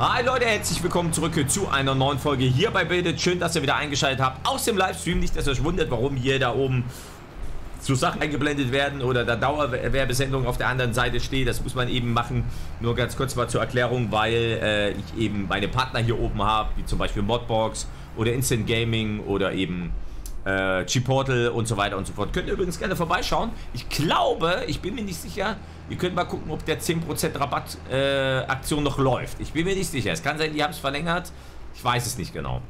Hi Leute, herzlich willkommen zurück zu einer neuen Folge hier bei Build It. Schön, dass ihr wieder eingeschaltet habt aus dem Livestream. Nicht, dass ihr euch wundert, warum hier da oben so Sachen eingeblendet werden oder da Dauerwerbesendung auf der anderen Seite steht. Das muss man eben machen. Nur ganz kurz mal zur Erklärung, weil ich eben meine Partner hier oben habe, wie zum Beispiel Modbox oder Instant Gaming oder eben G-Portal und so weiter und so fort. Könnt ihr übrigens gerne vorbeischauen. Ich glaube, ich bin mir nicht sicher, ihr könnt mal gucken, ob der 10% Rabatt Aktion noch läuft. Ich bin mir nicht sicher. Es kann sein, die haben es verlängert. Ich weiß es nicht genau.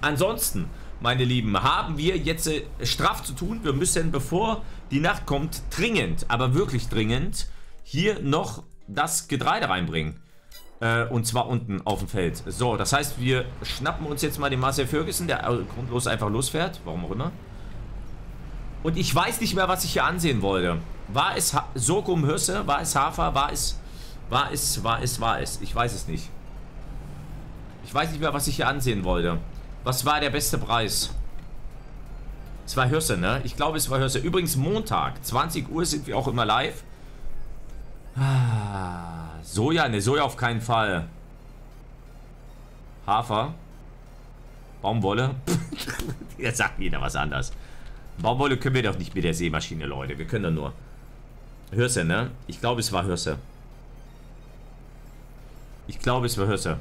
Ansonsten, meine Lieben, haben wir jetzt straff zu tun. Wir müssen, bevor die Nacht kommt, dringend, aber wirklich dringend, hier noch das Getreide reinbringen. Und zwar unten auf dem Feld. So, das heißt, wir schnappen uns jetzt mal den Marcel Ferguson, der grundlos einfach losfährt. Warum auch immer. Und ich weiß nicht mehr, was ich hier ansehen wollte. War es Sorghumhirse? War es Hafer? War es? Ich weiß es nicht. Ich weiß nicht mehr, was ich hier ansehen wollte. Was war der beste Preis? Es war Hirse, ne? Ich glaube, es war Hirse. Übrigens, Montag, 20 Uhr sind wir auch immer live. Ah. Soja, ne, Soja auf keinen Fall. Hafer. Baumwolle. Jetzt sagt jeder was anderes. Baumwolle können wir doch nicht mit der Sämaschine, Leute. Wir können doch nur Hirse, ne? Ich glaube, es war Hirse. Ich glaube, es war Hirse.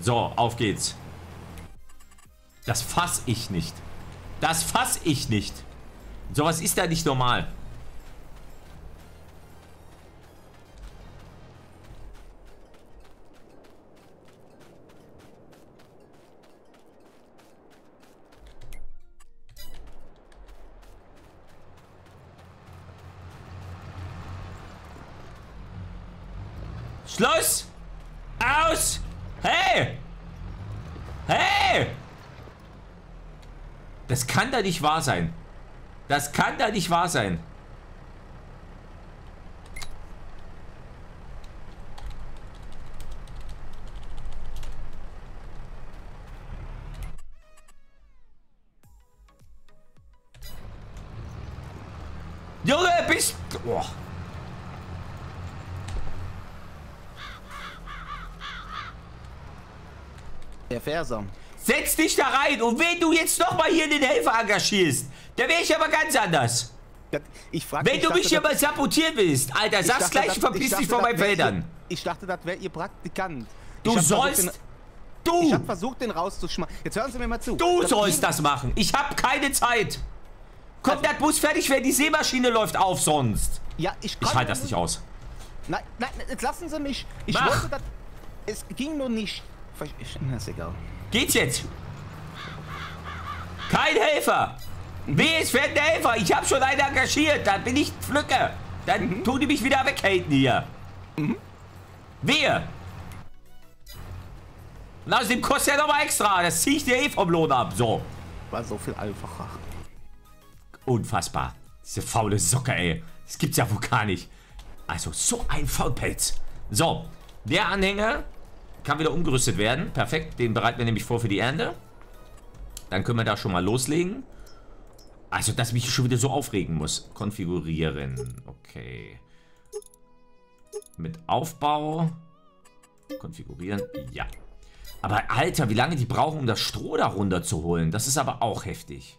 So, auf geht's. Das fass ich nicht. Das fass ich nicht. Sowas ist da nicht normal. Schluss! Aus! Hey! Hey! Das kann da nicht wahr sein. Das kann da nicht wahr sein. Junge, bist du... Oh. Der Feser. Setz dich da rein und wenn du jetzt nochmal hier den Helfer engagierst, da wäre ich aber ganz anders. Ich frag mich, wenn du mich hier mal sabotieren willst, Alter, sag's gleich und verpiss dich vor meinen Feldern. Ich dachte, das wäre ihr Praktikant. Du sollst... Du! Ich hab versucht, den rauszuschmeißen. Jetzt hören Sie mir mal zu. Du sollst das machen. Ich hab keine Zeit. Komm, das muss fertig werden. Die Sämaschine läuft auf sonst. Ja, ich halte das nicht aus. Nein, nein, jetzt lassen Sie mich. Ich wollte das... Es ging nur nicht. Ist egal. Geht's jetzt? Kein Helfer! Wer ist fährt der Helfer? Ich habe schon einen engagiert, dann bin ich Pflücker. Dann tun die mich wieder weghalten hier. Wer? Und außerdem kostet ja nochmal extra. Das ziehe ich dir eh vom Lohn ab. So. War so viel einfacher. Unfassbar. Diese faule Socke, ey. Das gibt's ja wohl gar nicht. Also so ein Faulpelz. So. Der Anhänger kann wieder umgerüstet werden. Perfekt. Den bereiten wir nämlich vor für die Ernte. Dann können wir da schon mal loslegen. Also, dass ich mich schon wieder so aufregen muss. Konfigurieren. Okay. Mit Aufbau. Konfigurieren. Ja. Aber Alter, wie lange die brauchen, um das Stroh da runter zu holen. Das ist aber auch heftig.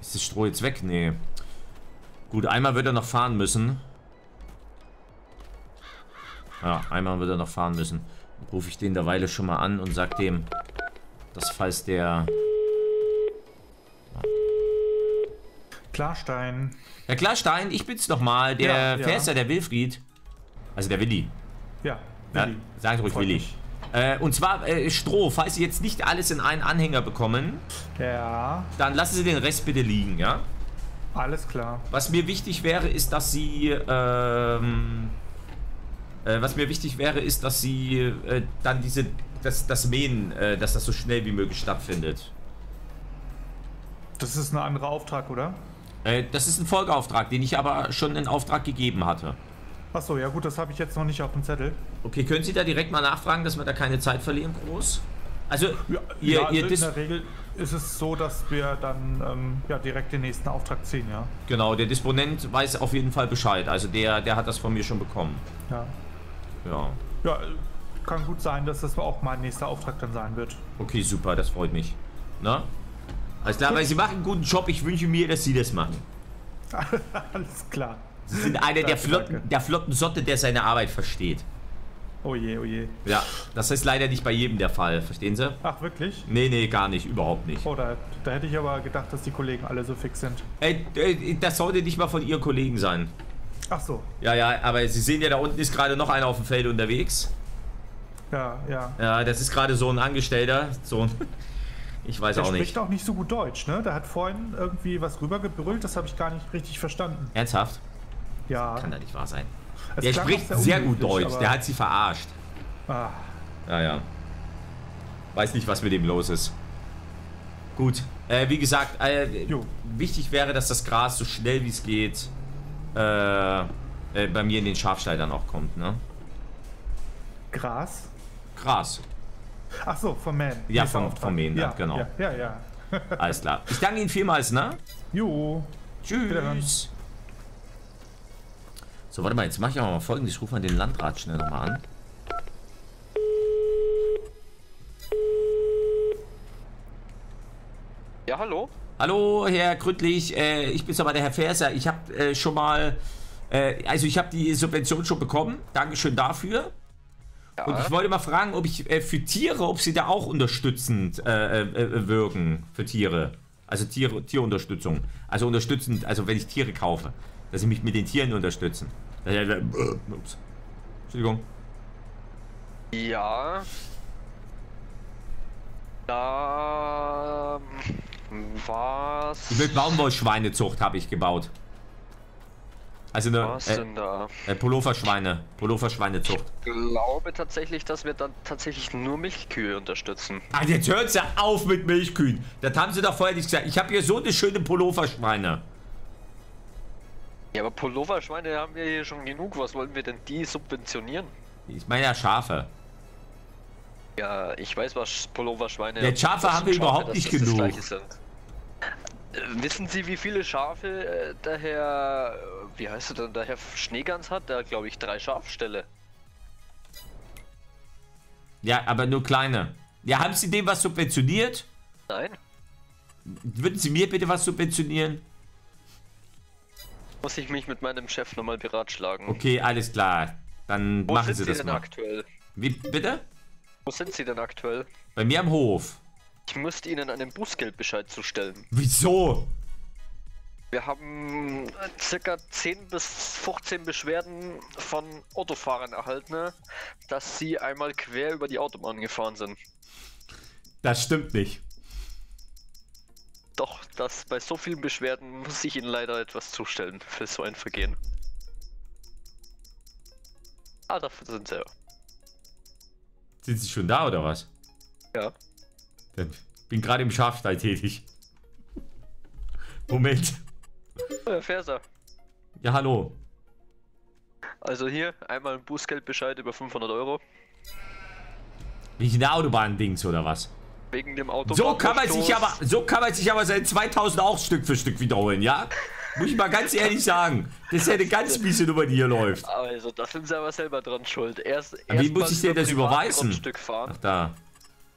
Ist das Stroh jetzt weg? Nee. Gut, einmal wird er noch fahren müssen. Ja, einmal wird er noch fahren müssen. Dann rufe ich den derweile schon mal an und sag dem, dass falls der... Klarstein. Herr Klarstein, ich bin's nochmal. Der Feser, der Wilfried. Also der Willi. Ja, Willi. Ja, sag ruhig Willi. Und zwar Stroh. Falls Sie jetzt nicht alles in einen Anhänger bekommen, ja, dann lassen Sie den Rest bitte liegen, ja? Alles klar. Was mir wichtig wäre, ist, dass Sie... dann das Mähen, dass das so schnell wie möglich stattfindet. Das ist ein anderer Auftrag, oder? Das ist ein Folgeauftrag, den ich aber schon in Auftrag gegeben hatte. Achso, ja gut, das habe ich jetzt noch nicht auf dem Zettel. Okay, können Sie da direkt mal nachfragen, dass wir da keine Zeit verlieren, groß? Also, ja, ihr also in der Regel ist es so, dass wir dann ja, direkt den nächsten Auftrag ziehen, ja? Genau, der Disponent weiß auf jeden Fall Bescheid, also der hat das von mir schon bekommen. Ja. Ja. Ja, kann gut sein, dass das auch mein nächster Auftrag dann sein wird. Okay, super, das freut mich. Na? Alles klar, weil Sie machen einen guten Job, ich wünsche mir, dass Sie das machen. Alles klar. Sie sind einer der flotten Sorte, der seine Arbeit versteht. Oh je, oh je. Ja, das ist leider nicht bei jedem der Fall, verstehen Sie? Ach, wirklich? Nee, nee, gar nicht, überhaupt nicht. Oh, da hätte ich aber gedacht, dass die Kollegen alle so fix sind. Ey, das sollte nicht mal von Ihren Kollegen sein. Ach so. Ja, ja, aber Sie sehen ja, da unten ist gerade noch einer auf dem Feld unterwegs. Ja, ja. Ja, das ist gerade so ein Angestellter, so ein... Ich weiß auch nicht. Der spricht auch nicht so gut Deutsch, ne? Der hat vorhin irgendwie was rübergebrüllt, das habe ich gar nicht richtig verstanden. Ernsthaft? Ja. Kann da nicht wahr sein. Der spricht sehr gut Deutsch, der hat sie verarscht. Ah. Ja, ja. Weiß nicht, was mit dem los ist. Gut, wie gesagt, wichtig wäre, dass das Gras so schnell wie es geht bei mir in den Schafstall dann auch kommt, ne? Gras? Gras. Ach so, vom Man. Ja, vom Man, ja, genau. Ja, ja, ja. Alles klar. Ich danke Ihnen vielmals, ne? Jo. Tschüss. So, warte mal, jetzt mache ich aber mal folgendes. Ich rufe mal den Landrat schnell nochmal an. Ja, hallo. Hallo, Herr Gründlich. Ich bin's aber der Herr Feser. Ich habe schon mal... also, ich habe die Subvention schon bekommen. Dankeschön dafür. Und ich wollte mal fragen, ob ich für Tiere, ob sie da auch unterstützend wirken für Tiere. Also Tierunterstützung. Also unterstützend, also wenn ich Tiere kaufe, dass sie mich mit den Tieren unterstützen. Ups. Entschuldigung. Ja. Da was? Ich will Baumwollschweinezucht habe ich gebaut. Also eine, was denn da? Pulloverschweine. Pulloverschweinezucht. Ich glaube tatsächlich, dass wir dann tatsächlich nur Milchkühe unterstützen. Ah, jetzt hört sie auf mit Milchkühen. Das haben sie doch vorher nicht gesagt. Ich habe hier so eine schöne Pulloverschweine. Ja, aber Pulloverschweine haben wir hier schon genug. Was wollen wir denn die subventionieren? Ich meine ja Schafe. Ja, ich weiß, was Pulloverschweine... Ja, Schafe haben wir überhaupt nicht genug. Wissen Sie, wie viele Schafe der Herr... Wie heißt er denn? Der Herr Schneegans hat da, glaube ich, 3 Schafställe. Ja, aber nur kleine. Ja, haben Sie dem was subventioniert? Nein. Würden Sie mir bitte was subventionieren? Muss ich mich mit meinem Chef nochmal beratschlagen. Okay, alles klar. Dann machen Sie das mal. Wo sind Sie denn aktuell? Wie, bitte? Wo sind Sie denn aktuell? Bei mir am Hof. Ich müsste Ihnen einen Bußgeldbescheid zustellen. Wieso? Wir haben ca. 10 bis 15 Beschwerden von Autofahrern erhalten, dass sie einmal quer über die Autobahn gefahren sind. Das stimmt nicht. Doch, das bei so vielen Beschwerden muss ich Ihnen leider etwas zustellen für so ein Vergehen. Ah, dafür sind Sie ja. Sind Sie schon da oder was? Ja. Ich bin gerade im Schafstall tätig. Moment. Herr Feser. Ja, hallo. Also hier, einmal ein Bußgeldbescheid über 500 €. Wegen der Autobahn-Dings oder was? Wegen dem Autobahn. So kann man sich aber seit 2000 auch Stück für Stück wiederholen, ja? Muss ich mal ganz ehrlich sagen. Das ist ja eine ganz miese Nummer, die hier läuft. Also, das sind Sie aber selber dran schuld. Erst wie muss ich dir das überweisen? Ach, da.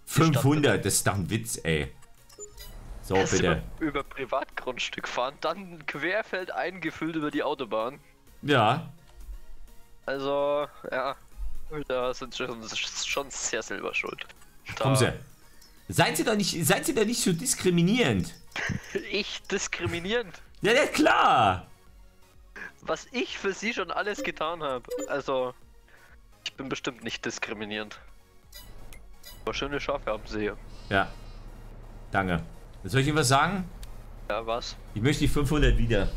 500, das ist doch ein Witz, ey. So, erst bitte. Über Privatgrundstück fahren, dann querfeld eingefüllt über die Autobahn. Ja. Also, ja. Da sind schon sehr selber schuld. Kommen Sie. Seien Sie doch nicht so diskriminierend. Ich diskriminierend? Ja, klar. Was ich für Sie schon alles getan habe. Also, ich bin bestimmt nicht diskriminierend. Aber schöne Schafe haben Sie hier. Ja. Danke. Soll ich Ihnen was sagen? Ja, was? Ich möchte die 500 wieder.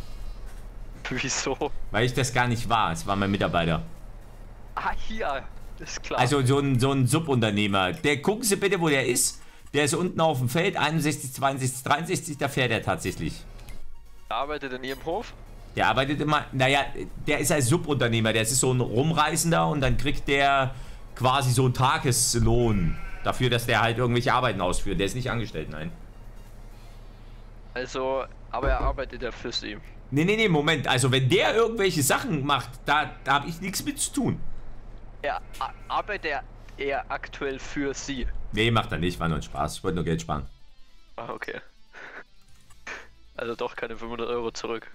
Wieso? Weil ich das gar nicht war. Es war mein Mitarbeiter. Ah, hier. Ist klar. Also so ein Subunternehmer. Der, gucken Sie bitte, wo der ist. Der ist unten auf dem Feld. 61, 62, 63. Da fährt er tatsächlich. Der arbeitet in Ihrem Hof? Der arbeitet immer... Naja, der ist ein Subunternehmer. Der ist so ein Rumreisender und dann kriegt der quasi so einen Tageslohn. Dafür, dass der halt irgendwelche Arbeiten ausführt. Der ist nicht angestellt, nein. Also, aber er arbeitet ja für sie. Nee, nee, nee, Moment. Also, wenn der irgendwelche Sachen macht, da habe ich nichts mit zu tun. Er arbeitet eher aktuell für sie. Nee, macht er nicht. War nur ein Spaß. Ich wollte nur Geld sparen. Ah, okay. Also doch keine 500 Euro zurück.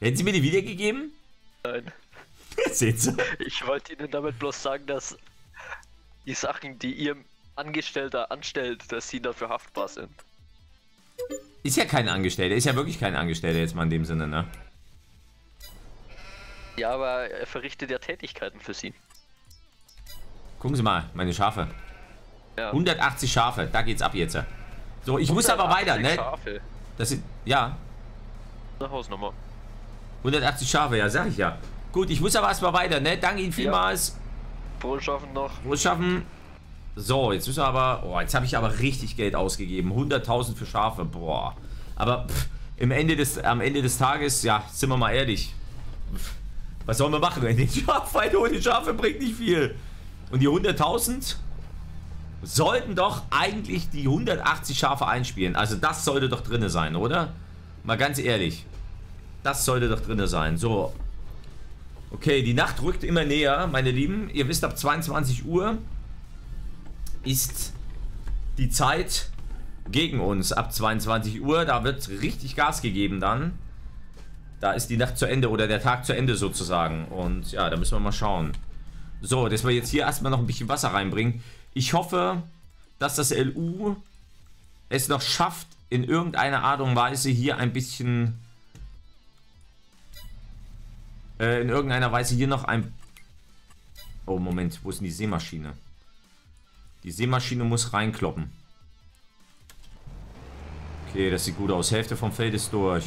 Hätten Sie mir die wiedergegeben? Nein. Seht ihr? Ich wollte Ihnen damit bloß sagen, dass die Sachen, die Ihr Angestellter anstellt, dass Sie dafür haftbar sind. Ist ja kein Angestellter, ist ja wirklich kein Angestellter jetzt mal in dem Sinne, ne? Ja, aber er verrichtet ja Tätigkeiten für Sie. Gucken Sie mal, meine Schafe. Ja. 180 Schafe, da geht's ab jetzt. So, ich muss aber weiter, ne? Schafe. Das sind, ja. Nach Hausnummer. 180 Schafe, ja, sag ich ja. Gut, ich muss aber erstmal weiter, ne? Danke Ihnen vielmals. Wohl schaffen noch. Wohl schaffen. So, jetzt müssen wir aber... Oh, jetzt habe ich aber richtig Geld ausgegeben. 100.000 für Schafe, boah. Aber pff, am Ende des Tages, ja, sind wir mal ehrlich. Pff, was sollen wir machen? Den Schafwein ohne Schafe bringt nicht viel. Und die 100.000... sollten doch eigentlich die 180 Schafe einspielen. Also das sollte doch drinne sein, oder? Mal ganz ehrlich. Das sollte doch drinne sein. So. Okay, die Nacht rückt immer näher, meine Lieben. Ihr wisst, ab 22 Uhr ist die Zeit gegen uns. Ab 22 Uhr, da wird richtig Gas gegeben dann. Da ist die Nacht zu Ende oder der Tag zu Ende sozusagen. Und ja, da müssen wir mal schauen. So, dass wir jetzt hier erstmal noch ein bisschen Wasser reinbringen. Ich hoffe, dass das LU es noch schafft, in irgendeiner Art und Weise hier ein bisschen, oh Moment, wo ist denn die Seemaschine? Die Seemaschine muss reinkloppen. Okay, das sieht gut aus. Hälfte vom Feld ist durch.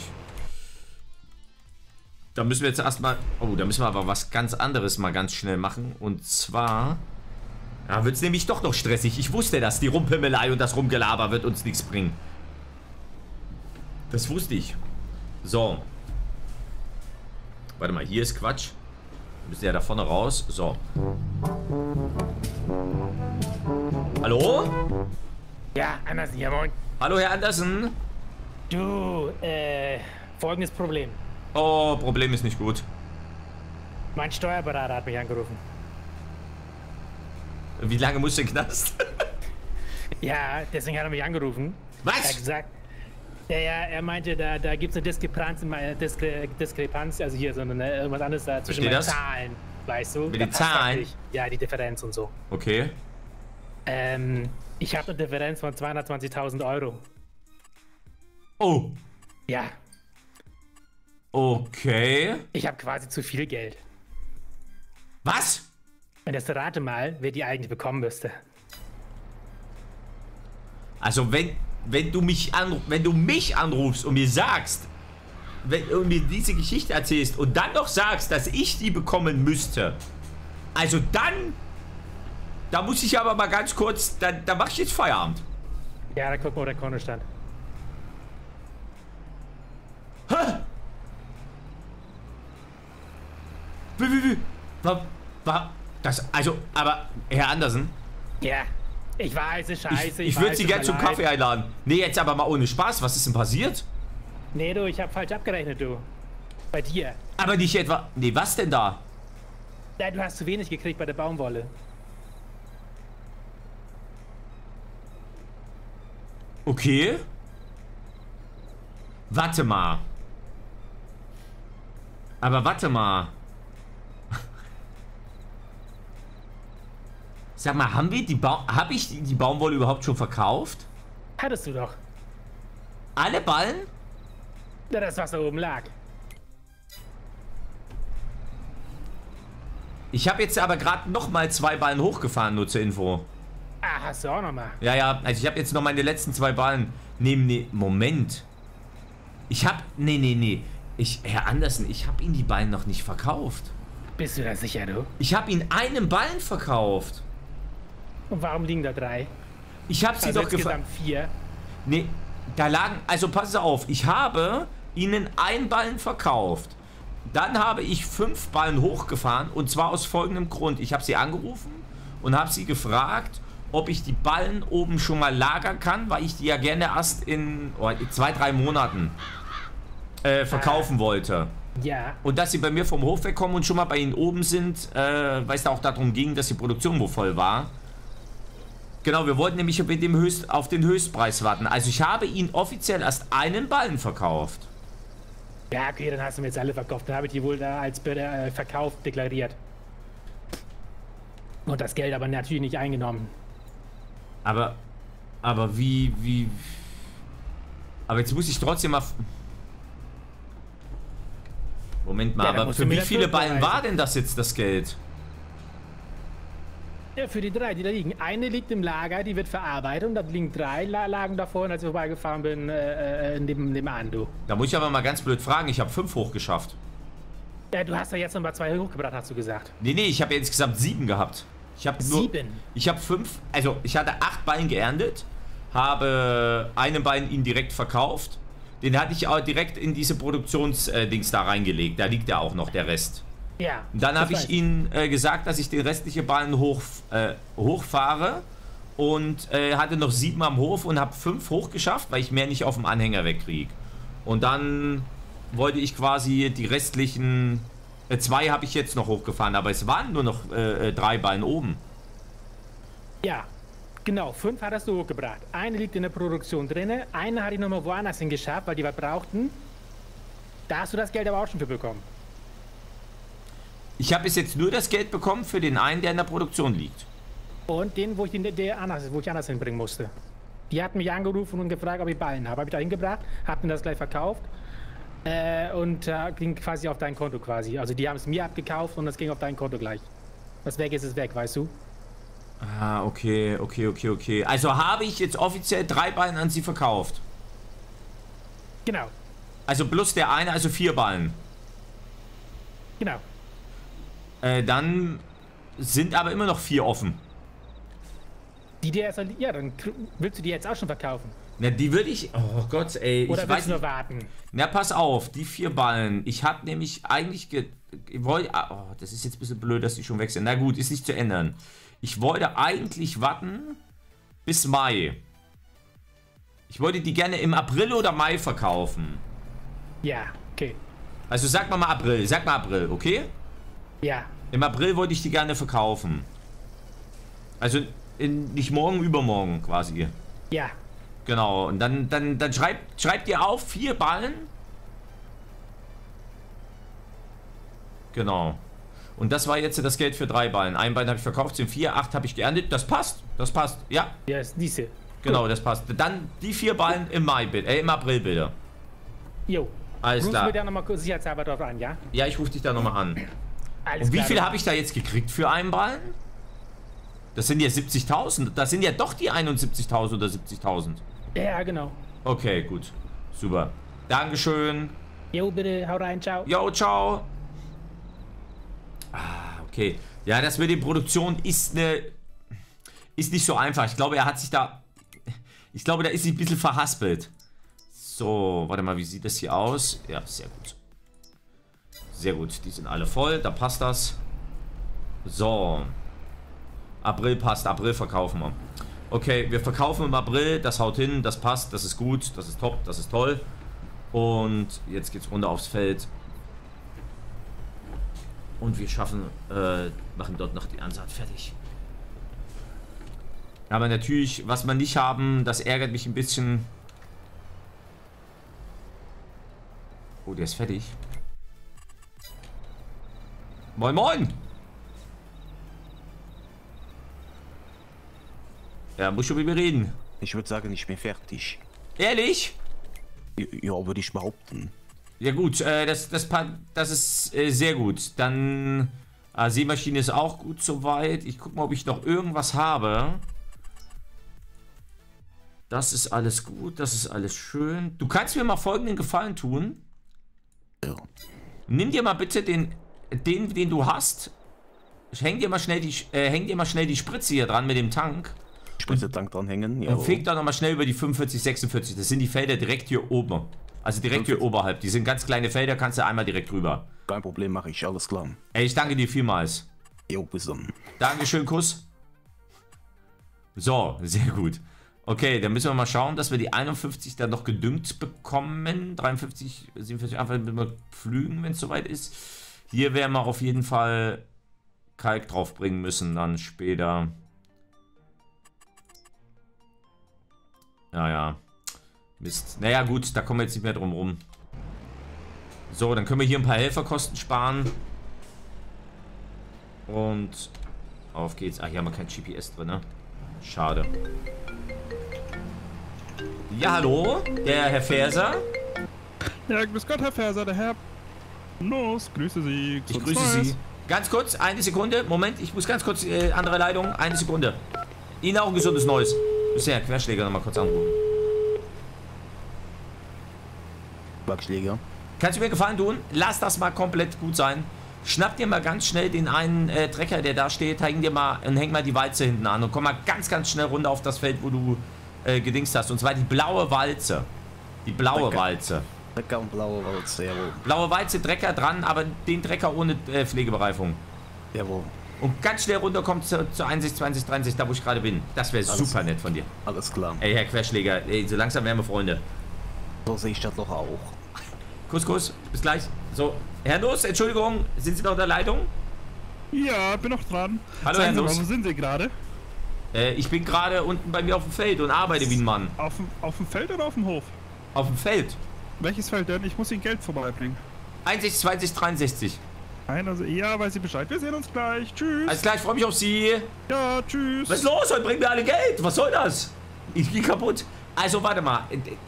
Da müssen wir jetzt erstmal, oh, da müssen wir aber was ganz anderes mal ganz schnell machen. Und zwar... Da wird es nämlich doch noch stressig. Ich wusste das. Die Rumpimmelei und das Rumgelaber wird uns nichts bringen. Das wusste ich. So. Warte mal, hier ist Quatsch. Wir müssen ja da vorne raus. So. Hallo? Ja, Andersen, ja moin. Hallo, Herr Andersen. Du, folgendes Problem. Oh, Problem ist nicht gut. Mein Steuerberater hat mich angerufen. Wie lange musst du in den Knast? Ja, deswegen hat er mich angerufen. Was? Er hat gesagt, er meinte, da gibt es eine Diskrepanz, also hier so eine, irgendwas anderes da zwischen den Zahlen, weißt du? Mit den Zahlen? Ja, die Differenz und so. Okay. Ich habe eine Differenz von 220.000 Euro. Oh. Ja. Okay. Ich habe quasi zu viel Geld. Was? Und jetzt rate mal, wer die eigentlich bekommen müsste. Also wenn du mich anrufst und mir sagst, und mir diese Geschichte erzählst und dann noch sagst, dass ich die bekommen müsste, also dann, da muss ich aber mal ganz kurz, da mach ich jetzt Feierabend. Ja, da guck mal, wo der Konto stand. Ha! Also, aber, Herr Andersen? Ja, ich weiß, es scheiße. Ich würde Sie gerne zum Kaffee einladen. Nee, jetzt aber mal ohne Spaß. Was ist denn passiert? Nee, du, ich habe falsch abgerechnet, du. Bei dir. Aber nicht etwa... Nee, was denn da? Nein, du hast zu wenig gekriegt bei der Baumwolle. Okay. Warte mal. Aber warte mal. Sag mal, hab ich die Baumwolle überhaupt schon verkauft? Hattest du doch. Alle Ballen? Na, das, was da oben lag. Ich habe jetzt aber gerade nochmal 2 Ballen hochgefahren, nur zur Info. Ah, hast du auch nochmal? Ja, ja, also ich habe jetzt noch meine letzten 2 Ballen. Nee, Moment. Herr Andersen, ich habe Ihnen die Ballen noch nicht verkauft. Bist du da sicher, du? Ich habe Ihnen einen Ballen verkauft. Und warum liegen da 3? Ich habe sie also doch gefragt. 4. Nee, da lagen. Also pass auf, ich habe Ihnen einen Ballen verkauft. Dann habe ich 5 Ballen hochgefahren und zwar aus folgendem Grund. Ich habe Sie angerufen und habe Sie gefragt, ob ich die Ballen oben schon mal lagern kann, weil ich die ja gerne erst in 2-3 Monaten verkaufen wollte. Ja. Und dass sie bei mir vom Hof wegkommen und schon mal bei ihnen oben sind, weil es da auch darum ging, dass die Produktion wohl voll war. Genau, wir wollten nämlich mit dem auf den Höchstpreis warten. Also ich habe ihnen offiziell erst einen Ballen verkauft. Ja, okay, dann hast du mir jetzt alle verkauft. Dann habe ich die wohl da als verkauft deklariert. Und das Geld aber natürlich nicht eingenommen. Aber wie... Aber jetzt muss ich trotzdem mal... Moment mal, ja, aber für wie viele Ballen war denn das jetzt, das Geld? Ja, für die 3, die da liegen. Eine liegt im Lager, die wird verarbeitet und da liegen 3 lagen davor, und als ich vorbeigefahren bin, neben Ando. Da muss ich aber mal ganz blöd fragen, ich habe 5 hochgeschafft. Ja, du hast ja jetzt nochmal 2 hochgebracht, hast du gesagt. Nee, ich habe ja insgesamt 7 gehabt. Ich habe 7? Ich habe 5, also ich hatte 8 Ballen geerntet, habe einen Ballen ihnen direkt verkauft. Den hatte ich auch direkt in diese Produktionsdings da reingelegt. Da liegt ja auch noch der Rest. Ja. Und dann habe ich ihnen gesagt, dass ich den restlichen Ballen hochfahre. Und hatte noch 7 am Hof und habe 5 hochgeschafft, weil ich mehr nicht auf dem Anhänger wegkriege. Und dann wollte ich quasi die restlichen... 2 habe ich jetzt noch hochgefahren, aber es waren nur noch 3 Ballen oben. Ja. Genau, 5 hattest du hochgebracht. Eine liegt in der Produktion drin, eine hatte ich nochmal woanders hingeschafft, weil die was brauchten. Da hast du das Geld aber auch schon für bekommen. Ich habe bis jetzt nur das Geld bekommen für den einen, der in der Produktion liegt. Und den, wo ich anders hinbringen musste. Die hatten mich angerufen und gefragt, ob ich Ballen habe. Habe ich da hingebracht, hab mir das gleich verkauft. Und ging quasi auf dein Konto quasi. Also die haben es mir abgekauft und das ging auf dein Konto gleich. Was weg ist, ist weg, weißt du? Ah, okay. Also habe ich jetzt offiziell 3 Ballen an sie verkauft. Genau. Also plus der eine, also 4 Ballen. Genau. Dann sind aber immer noch 4 offen. Die der ist, ja, dann willst du die jetzt auch schon verkaufen. Na, die würde ich... Oh Gott, ey. Oder ich willst weiß du nur warten? Na, pass auf, die 4 Ballen. Ich habe nämlich eigentlich... Oh, das ist jetzt ein bisschen blöd, dass die schon weg sind. Na gut, ist nicht zu ändern. Ich wollte eigentlich warten bis Mai. Ich wollte die gerne im April oder Mai verkaufen. Ja, okay. Also sag mal April, okay? Ja. Im April wollte ich die gerne verkaufen. Also nicht morgen, übermorgen quasi. Ja. Genau, und dann schreibt ihr auf 4 Ballen. Genau. Und das war jetzt das Geld für 3 Ballen. Ein Ballen habe ich verkauft, sind 4, 8 habe ich geerntet. Das passt, ja. Ja, ist diese. Genau, das passt. Dann die 4 Ballen im April bitte. Jo. Alles klar. Ruf mir da nochmal sicherheitshalber drauf an, ja? Ja, ich rufe dich da nochmal an. Alles Und wie klar, viel habe ich da jetzt gekriegt für einen Ballen? Das sind ja 70.000. Das sind ja doch die 71.000 oder 70.000. Ja, genau. Okay, gut. Super. Dankeschön. Jo, bitte, hau rein, ciao. Jo, ciao. Ah, okay. Ja, das mit der Produktion ist nicht so einfach. Ich glaube, er hat sich da... Ich glaube, da ist sich ein bisschen verhaspelt. So, warte mal, wie sieht das hier aus? Ja, sehr gut. Sehr gut, die sind alle voll, da passt das. So. April passt, April verkaufen wir. Okay, wir verkaufen im April, das haut hin, das passt, das ist gut, das ist top, das ist toll. Und jetzt geht's runter aufs Feld. Und wir machen dort noch die Ansaat fertig. Aber natürlich, was wir nicht haben, das ärgert mich ein bisschen. Oh, der ist fertig. Moin, moin! Ja, muss schon mit mir reden. Ich würde sagen, ich bin fertig. Ehrlich? Ja, würde ich behaupten. Ja gut, das ist sehr gut. Dann, Seemaschine ist auch gut soweit. Ich guck mal, ob ich noch irgendwas habe. Das ist alles gut, das ist alles schön. Du kannst mir mal folgenden Gefallen tun. Ja. Nimm dir mal bitte den du hast. Häng dir mal schnell die Spritze hier dran mit dem Tank. Spritze-Tank dranhängen. Und feg da nochmal schnell über die 45, 46. Das sind die Felder direkt hier oben. Also direkt hier oberhalb. Die sind ganz kleine Felder, kannst du einmal direkt rüber. Kein Problem, mache ich. Alles klar. Ey, ich danke dir vielmals. Jo, bis dann. Dankeschön, Kuss. So, sehr gut. Okay, dann müssen wir mal schauen, dass wir die 51 dann noch gedüngt bekommen. 53, 47, einfach mal pflügen, wenn es soweit ist. Hier werden wir auf jeden Fall Kalk draufbringen müssen dann später. Naja, Mist. Naja gut, da kommen wir jetzt nicht mehr drum rum. So, dann können wir hier ein paar Helferkosten sparen. Und auf geht's. Ach, hier haben wir kein GPS drin, ne? Schade. Ja, hallo, der Herr Feser. Ja, grüß Gott, Herr Feser, der Herr Nuss, grüße Sie. Ich grüße Sie. Ganz kurz, eine Sekunde. Moment, ich muss ganz kurz, andere Leitung, eine Sekunde. Ihnen auch ein gesundes Neues. Müssen wir Herr Querschläger nochmal kurz anrufen. Querschläger. Kannst du mir Gefallen tun? Lass das mal komplett gut sein. Schnapp dir mal ganz schnell den einen Trecker, der da steht, häng dir mal und häng mal die Walze hinten an und komm mal ganz, ganz schnell runter auf das Feld, wo du gedingst hast. Und zwar die blaue Walze. Die blaue Trecker. Walze. Trecker und blaue Walze, jawohl. Blaue Walze, Trecker dran, aber den Trecker ohne Pflegebereifung. Jawohl. Und ganz schnell runter kommt zu 61, 20, 30, da wo ich gerade bin. Das wäre super nett von dir. Alles klar. Ey, Herr Querschläger, ey, so langsam werden wir Freunde. So sehe ich das doch auch. Kuss, Kuss, bis gleich. So, Herr Nuss, Entschuldigung, sind Sie noch in der Leitung? Ja, bin noch dran. Hallo, Herr Nuss. Wo sind Sie gerade? Ich bin gerade unten bei mir auf dem Feld und arbeite wie ein Mann. Auf dem Feld oder auf dem Hof? Auf dem Feld. Welches Feld denn? Ich muss Ihnen Geld vorbeibringen. 61, 20, 63. Nein, also ja, weiß ich Bescheid. Wir sehen uns gleich. Tschüss. Alles klar, ich freue mich auf Sie. Ja, tschüss. Was ist los? Heute bringen wir alle Geld. Was soll das? Ich gehe kaputt. Also, warte mal.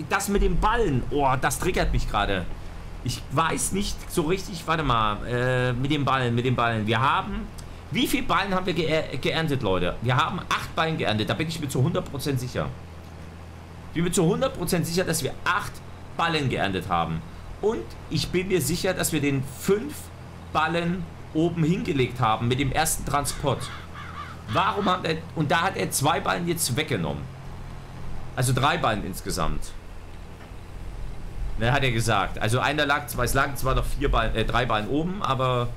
Das mit den Ballen, oh, das triggert mich gerade. Ich weiß nicht so richtig, warte mal, mit den Ballen. Wir haben, wie viele Ballen haben wir geerntet, Leute? Wir haben 8 Ballen geerntet, da bin ich mir zu 100% sicher. Ich bin mir zu 100% sicher, dass wir 8 Ballen geerntet haben. Und ich bin mir sicher, dass wir den 5 Ballen oben hingelegt haben mit dem ersten Transport. Warum hat er, und da hat er 2 Ballen jetzt weggenommen. Also 3 Ballen insgesamt. Ne, hat er gesagt. Also einer lag, es lagen zwar noch 3 Ballen oben, aber...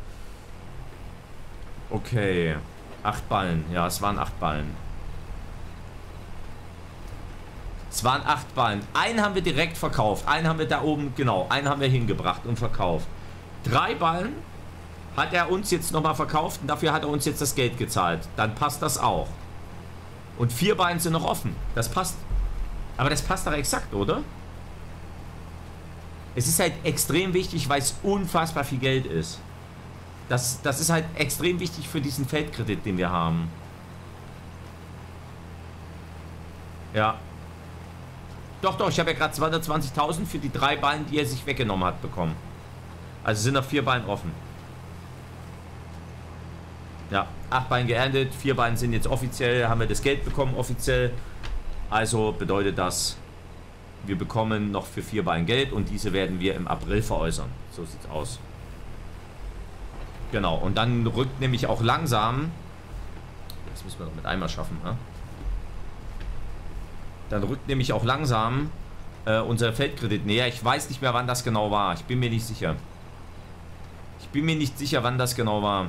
Okay. 8 Ballen. Ja, es waren 8 Ballen. Es waren 8 Ballen. Einen haben wir direkt verkauft. Einen haben wir da oben, genau. Einen haben wir hingebracht und verkauft. 3 Ballen hat er uns jetzt nochmal verkauft und dafür hat er uns jetzt das Geld gezahlt. Dann passt das auch. Und 4 Ballen sind noch offen. Das passt. Aber das passt doch exakt, oder? Es ist halt extrem wichtig, weil es unfassbar viel Geld ist. Das ist halt extrem wichtig für diesen Feldkredit, den wir haben. Ja. Doch, doch, ich habe ja gerade 220.000 für die 3 Ballen, die er sich weggenommen hat, bekommen. Also sind noch 4 Ballen offen. Ja, 8 Ballen geerntet, 4 Ballen sind jetzt offiziell, haben wir das Geld bekommen offiziell. Also bedeutet das... Wir bekommen noch für 4 Ballen Geld und diese werden wir im April veräußern. So sieht's aus. Genau, und dann rückt nämlich auch langsam. Das müssen wir doch mit einmal schaffen, ne? Dann rückt nämlich auch langsam unser Feldkredit näher. Ich weiß nicht mehr, wann das genau war. Ich bin mir nicht sicher. Ich bin mir nicht sicher, wann das genau war.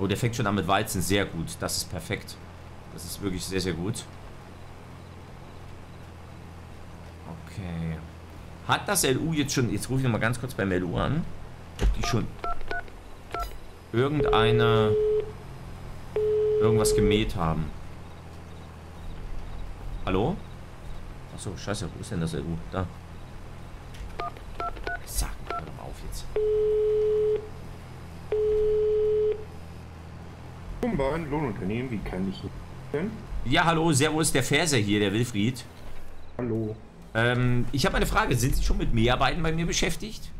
Oh, der fängt schon an mit Weizen. Sehr gut. Das ist perfekt. Das ist wirklich sehr, sehr gut. Okay. Hat das LU jetzt schon... Jetzt rufe ich nochmal ganz kurz beim LU an. Ob die schon irgendeine... irgendwas gemäht haben. Hallo? Achso, scheiße. Wo ist denn das LU? Da. Sag mal, hör doch mal auf jetzt. Umbahn, Lohnunternehmen, wie kann ich hier... Ja, hallo, servus, der Feser hier, der Wilfried. Hallo. Ich habe eine Frage. Sind Sie schon mit Mäharbeiten bei mir beschäftigt?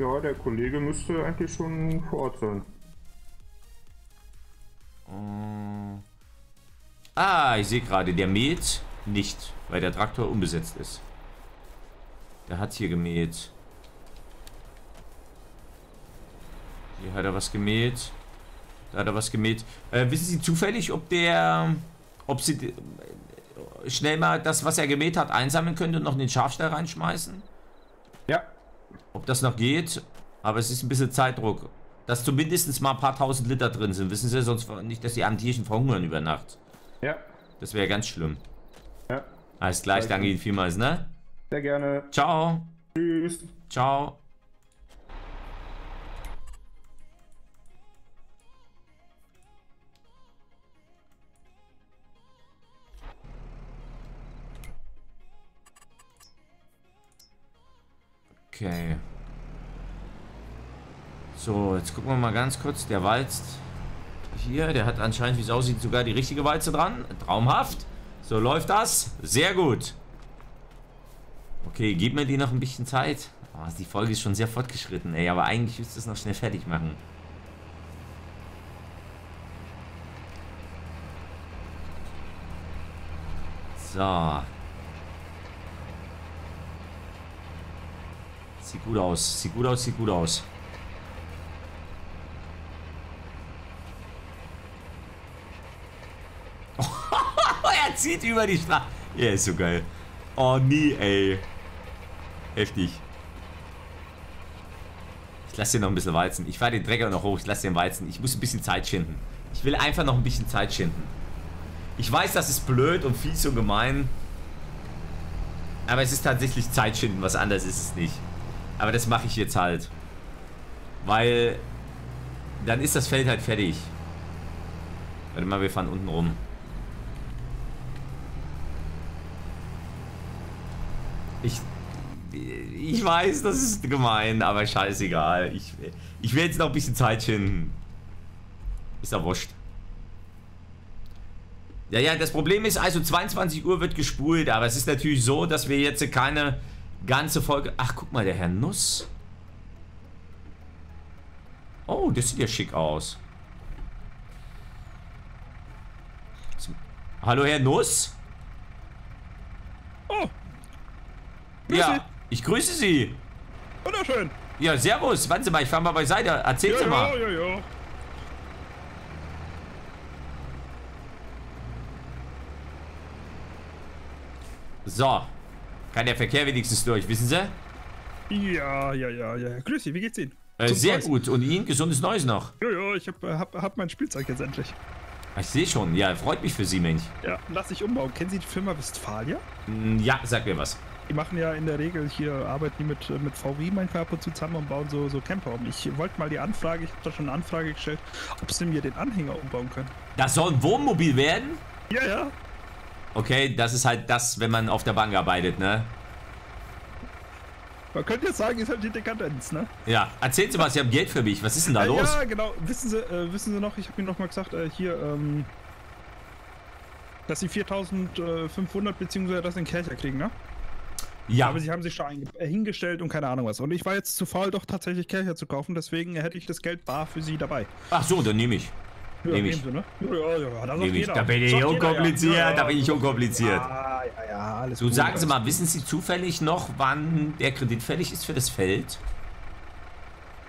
Ja, der Kollege müsste eigentlich schon vor Ort sein. Ah, ich sehe gerade, der mäht nicht, weil der Traktor unbesetzt ist. Der hat hier gemäht. Hier hat er was gemäht. Da hat er was gemäht. Wissen Sie zufällig, ob Sie... schnell mal das, was er gemäht hat, einsammeln könnte und noch in den Schafstall reinschmeißen? Ja. Ob das noch geht? Aber es ist ein bisschen Zeitdruck. Dass zumindest mal ein paar tausend Liter drin sind. Wissen Sie, sonst nicht, dass die Amtierchen verhungern über Nacht. Ja. Das wäre ganz schlimm. Ja. Alles gleich, danke Ihnen vielmals, ne? Sehr gerne. Ciao. Tschüss. Ciao. Okay. So, jetzt gucken wir mal ganz kurz. Der walzt hier. Der hat anscheinend, wie es aussieht, sogar die richtige Walze dran. Traumhaft. So läuft das. Sehr gut. Okay, gib mir die noch ein bisschen Zeit. Oh, die Folge ist schon sehr fortgeschritten, ey. Aber eigentlich müsste es noch schnell fertig machen. So. Sieht gut aus. Sieht gut aus. Sieht gut aus. Er zieht über die Straße. Ja, yeah, ist so geil. Oh, nie, ey. Heftig. Ich lasse hier noch ein bisschen Weizen. Ich fahre den Drecker noch hoch. Ich lasse den Weizen. Ich muss ein bisschen Zeit schinden. Ich will einfach noch ein bisschen Zeit schinden. Ich weiß, das ist blöd und fies und gemein. Aber es ist tatsächlich Zeit schinden. Was anderes ist es nicht. Aber das mache ich jetzt halt. Weil dann ist das Feld halt fertig. Warte mal, wir fahren unten rum. Ich weiß, das ist gemein, aber scheißegal. Ich will jetzt noch ein bisschen Zeit schinden. Ist ja wurscht. Ja, das Problem ist, also 22 Uhr wird gespult, aber es ist natürlich so, dass wir jetzt keine ganze Folge... Ach, guck mal, der Herr Nuss. Oh, das sieht ja schick aus. Hallo, Herr Nuss? Oh. Ja, ich grüße Sie. Wunderschön. Ja, servus. Warten Sie mal, ich fahre mal beiseite. Erzählen Sie mal. Ja. So. Kann der Verkehr wenigstens durch, wissen Sie? Ja. Grüß Sie, wie geht's Ihnen? Sehr gut. Und Ihnen? Gesundes Neues noch? Ja, ich hab mein Spielzeug jetzt endlich. Ich sehe schon. Ja, freut mich für Sie, Mensch. Ja, lass dich umbauen. Kennen Sie die Firma Westfalia? Ja, sag mir was. Die machen ja in der Regel hier, arbeiten mit VW manchmal ab und zu zusammen und bauen so Camper um. Ich wollte mal die Anfrage, ich habe da schon eine Anfrage gestellt, ob sie mir den Anhänger umbauen können. Das soll ein Wohnmobil werden? Ja. Okay, das ist halt das, wenn man auf der Bank arbeitet, ne? Man könnte jetzt sagen, ist halt die Dekadenz, ne? Ja, erzählen Sie was, Sie haben Geld für mich, was ist denn da los? Ja, genau, wissen Sie noch, ich habe Ihnen noch mal gesagt, dass Sie 4.500 bzw. das in Kirche kriegen, ne? Ja. Aber sie haben sich schon hingestellt und keine Ahnung was. Und ich war jetzt zu faul, doch tatsächlich Kercher zu kaufen, deswegen hätte ich das Geld bar für sie dabei. Ach so, dann nehme ich. Ja, nehme ich. Sie, ne? Ja, das nehm ich. Da bin ich unkompliziert, da bin ich unkompliziert. Ja, alles gut. Sagen Sie mal, wissen Sie zufällig noch, wann der Kredit fällig ist für das Feld?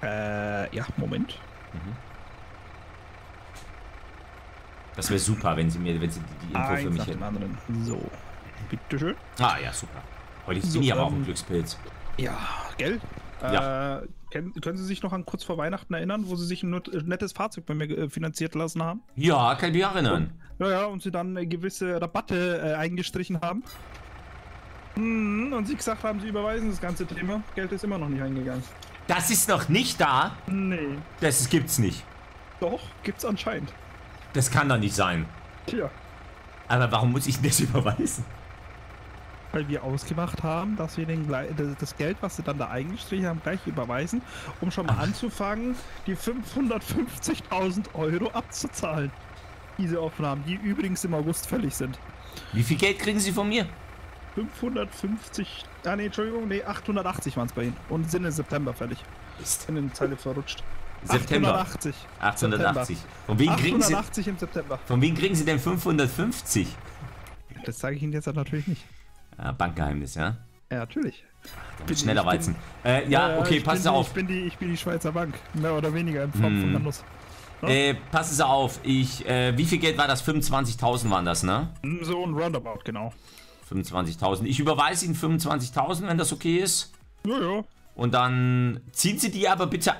Ja, Moment. Das wäre super, wenn Sie mir die Info für mich hätten. So, bitteschön. Ah ja, super. Heute ist die aber auch ein Glückspilz. Ja, gell? Ja. Können Sie sich noch an kurz vor Weihnachten erinnern, wo Sie sich ein nettes Fahrzeug bei mir finanziert lassen haben? Ja, kann ich mich erinnern. Und Sie dann gewisse Rabatte eingestrichen haben. Und Sie gesagt haben, Sie überweisen das ganze Thema. Geld ist immer noch nicht eingegangen. Das ist noch nicht da? Nee. Das gibt's nicht. Doch, gibt's anscheinend. Das kann doch nicht sein. Tja. Aber warum muss ich das überweisen? Weil wir ausgemacht haben, dass wir das Geld, was sie dann da eingestrichen haben, gleich überweisen, um schon mal anzufangen, die 550.000 € abzuzahlen. Diese Aufnahmen, die übrigens im August fällig sind. Wie viel Geld kriegen Sie von mir? 550, ah ne, Entschuldigung, nee, 880 waren es bei Ihnen und sind im September fällig. Ist in den Zeile verrutscht. September. 880. 880. Von wem kriegen Sie? 880 im September. Von wem kriegen Sie denn 550? Das sage ich Ihnen jetzt natürlich nicht. Bankgeheimnis, ja? Ja, natürlich. Ach, schneller Weizen. Okay, passen Sie auf. Ich bin die Schweizer Bank. Mehr oder weniger im Form von Landus. No? Passen Sie auf. Wie viel Geld war das? 25.000 waren das, ne? So ein Roundabout, genau. 25.000. Ich überweise Ihnen 25.000, wenn das okay ist. Ja. Und dann ziehen Sie die aber bitte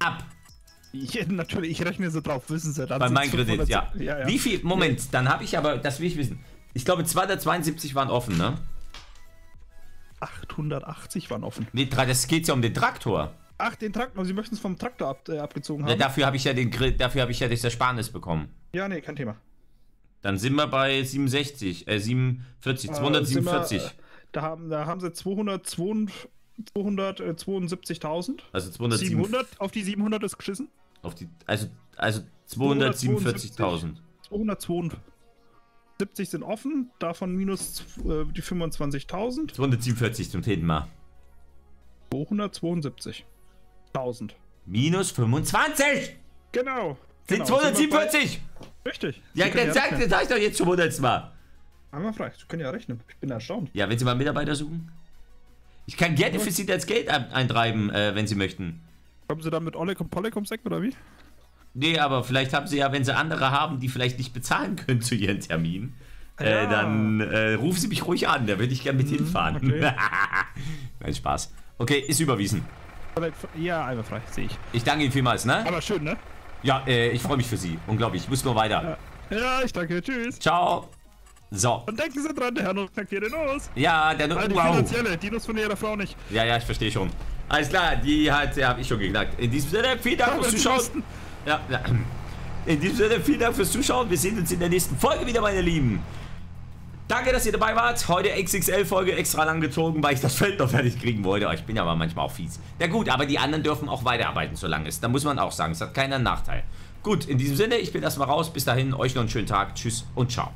ab. Natürlich, ich rechne so drauf, wissen Sie. Bei meinem Kredit, ja. Ja. Wie viel, Moment, ja. Dann habe ich aber, das will ich wissen. Ich glaube 272 waren offen, ne? 880 waren offen. Nee, das geht ja um den Traktor. Ach, den Traktor, Sie möchten es vom Traktor abgezogen haben. Ja, dafür habe ich ja den Kredit, dafür habe ich ja das Ersparnis bekommen. Ja, nee, kein Thema. Dann sind wir bei 247. Da haben Sie 272.000. Also 700, auf die 700 ist geschissen. Auf die, also 247.000. 272 sind offen, davon minus die 25.000. 247 zum 10. Mal. 272.000. Minus 25! Genau. Sind 247! Richtig. Ja, dann sag ich doch jetzt schon 100 Mal. Einmal frei, Sie können ja rechnen. Ich bin erstaunt. Ja, wenn Sie mal Mitarbeiter suchen. Ich kann gerne für Sie das Geld eintreiben, wenn Sie möchten. Kommen Sie dann mit Oleg und Polek ums Eck, oder wie? Nee, aber vielleicht haben Sie ja, wenn Sie andere haben, die vielleicht nicht bezahlen können zu Ihren Terminen, ja. Dann rufen Sie mich ruhig an, da würde ich gerne mit hinfahren. Okay. Nein, Spaß. Okay, ist überwiesen. Ja, einmal frei, sehe ich. Ich danke Ihnen vielmals, ne? Aber schön, ne? Ja, ich freue mich für Sie. Unglaublich, ich muss nur weiter. Ja, ich danke, tschüss. Ciao. So. Und denken Sie dran, der Herr Nuss knackt hier den Nuss. Ja, der Nuss. Also die finanzielle, die Nuss von Ihrer Frau nicht. Ja, ja, ich verstehe schon. Alles klar, die hat, ja, habe ich schon geknackt. In diesem Sinne, vielen Dank fürs Zuschauen. Ja, ja. In diesem Sinne, vielen Dank fürs Zuschauen. Wir sehen uns in der nächsten Folge wieder, meine Lieben. Danke, dass ihr dabei wart. Heute XXL-Folge extra lang gezogen, weil ich das Feld noch fertig kriegen wollte. Ich bin ja aber manchmal auch fies. Na gut, aber die anderen dürfen auch weiterarbeiten, solange es. Da muss man auch sagen, es hat keiner einen Nachteil. Gut, in diesem Sinne, ich bin erstmal raus. Bis dahin, euch noch einen schönen Tag. Tschüss und ciao.